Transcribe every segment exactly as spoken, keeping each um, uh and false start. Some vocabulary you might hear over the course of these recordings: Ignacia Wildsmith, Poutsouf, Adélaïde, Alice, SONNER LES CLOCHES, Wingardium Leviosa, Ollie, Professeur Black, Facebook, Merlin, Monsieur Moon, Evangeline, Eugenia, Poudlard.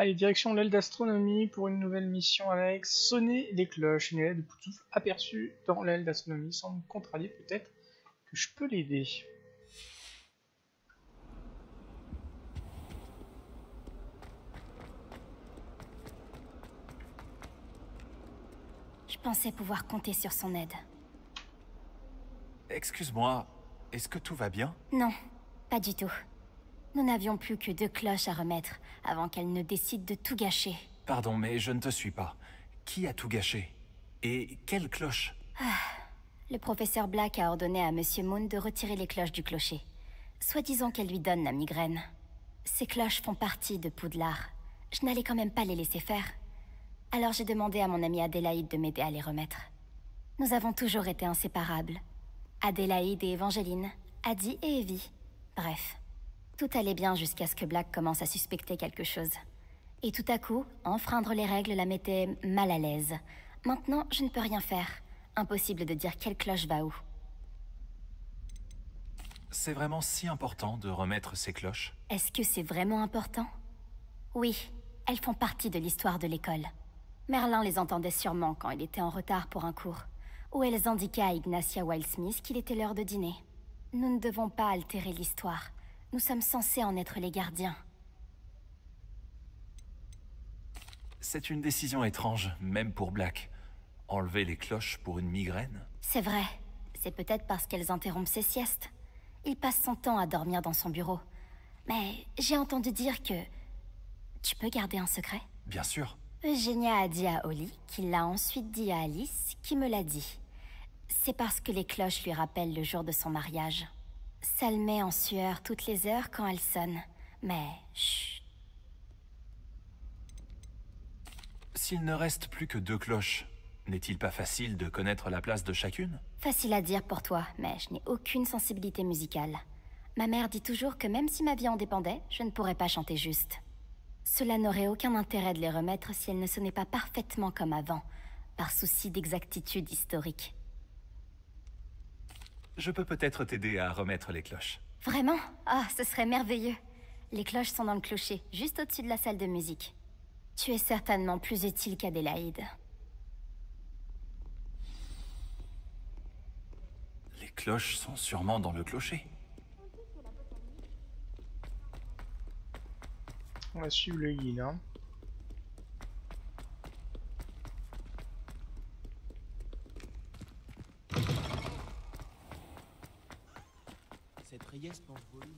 Allez, direction l'aile d'astronomie pour une nouvelle mission avec sonner les cloches. Une aile de Poutsouf aperçue dans l'aile d'astronomie semble contrarier, peut-être que je peux l'aider. Je pensais pouvoir compter sur son aide. Excuse-moi, est-ce que tout va bien? Non, pas du tout. Nous n'avions plus que deux cloches à remettre avant qu'elle ne décide de tout gâcher. Pardon, mais je ne te suis pas. Qui a tout gâché? Et quelle cloche? Ah, le professeur Black a ordonné à Monsieur Moon de retirer les cloches du clocher. Soi-disant qu'elle lui donne la migraine. Ces cloches font partie de Poudlard. Je n'allais quand même pas les laisser faire. Alors j'ai demandé à mon amie Adélaïde de m'aider à les remettre. Nous avons toujours été inséparables. Adélaïde et Evangeline, Adi et Evie. Bref, tout allait bien jusqu'à ce que Black commence à suspecter quelque chose. Et tout à coup, enfreindre les règles la mettait mal à l'aise. Maintenant, je ne peux rien faire. Impossible de dire quelle cloche va où. C'est vraiment si important de remettre ces cloches? Est-ce que c'est vraiment important? Oui, elles font partie de l'histoire de l'école. Merlin les entendait sûrement quand il était en retard pour un cours, où elles indiquaient à Ignacia Wildsmith qu'il était l'heure de dîner. Nous ne devons pas altérer l'histoire. Nous sommes censés en être les gardiens. C'est une décision étrange, même pour Black. Enlever les cloches pour une migraine? C'est vrai. C'est peut-être parce qu'elles interrompent ses siestes. Il passe son temps à dormir dans son bureau. Mais j'ai entendu dire que... Tu peux garder un secret? Bien sûr. Eugenia a dit à Ollie, qui l'a ensuite dit à Alice, qui me l'a dit. C'est parce que les cloches lui rappellent le jour de son mariage. Ça le met en sueur toutes les heures quand elles sonnent. Mais chut. S'il ne reste plus que deux cloches, n'est-il pas facile de connaître la place de chacune? Facile à dire pour toi, mais je n'ai aucune sensibilité musicale. Ma mère dit toujours que même si ma vie en dépendait, je ne pourrais pas chanter juste. Cela n'aurait aucun intérêt de les remettre si elles ne sonnaient pas parfaitement comme avant, par souci d'exactitude historique. Je peux peut-être t'aider à remettre les cloches. Vraiment? Ah, ce serait merveilleux. Les cloches sont dans le clocher, juste au-dessus de la salle de musique. Tu es certainement plus utile qu'Adélaïde. Les cloches sont sûrement dans le clocher. On va suivre le guide. Hein. Cette rayesse m'envole.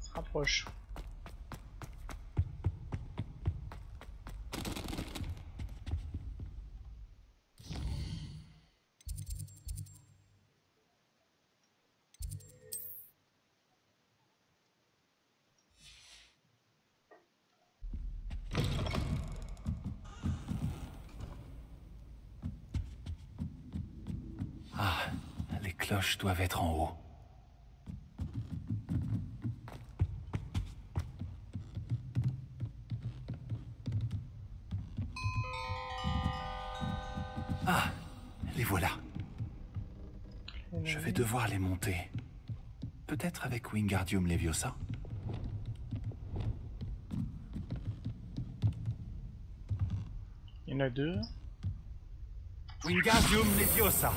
Se rapproche. Les cloches doivent être en haut. Ah, les voilà. Je vais devoir les monter. Peut-être avec Wingardium Leviosa. Il y en a deux. Wingardium Leviosa.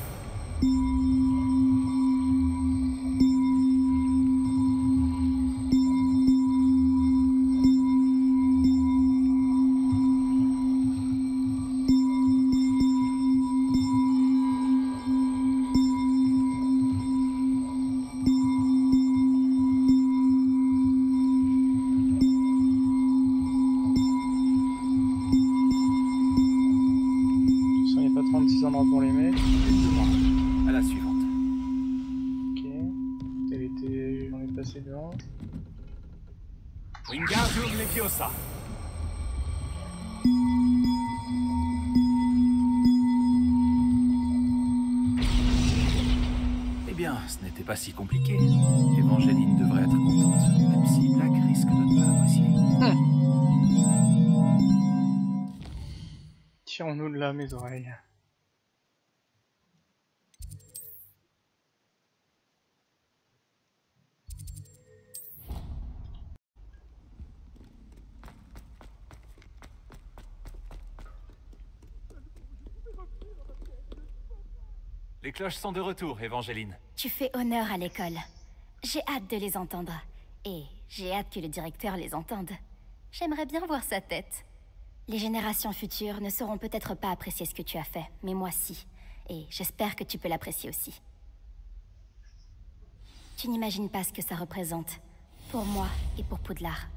Ce n'était pas si compliqué. Evangeline devrait être contente, même si Black risque de ne pas apprécier. Mmh. Tirons-nous de là, mes oreilles. Les cloches sont de retour, Evangeline. Tu fais honneur à l'école. J'ai hâte de les entendre. Et j'ai hâte que le directeur les entende. J'aimerais bien voir sa tête. Les générations futures ne sauront peut-être pas apprécier ce que tu as fait, mais moi si. Et j'espère que tu peux l'apprécier aussi. Tu n'imagines pas ce que ça représente, pour moi et pour Poudlard.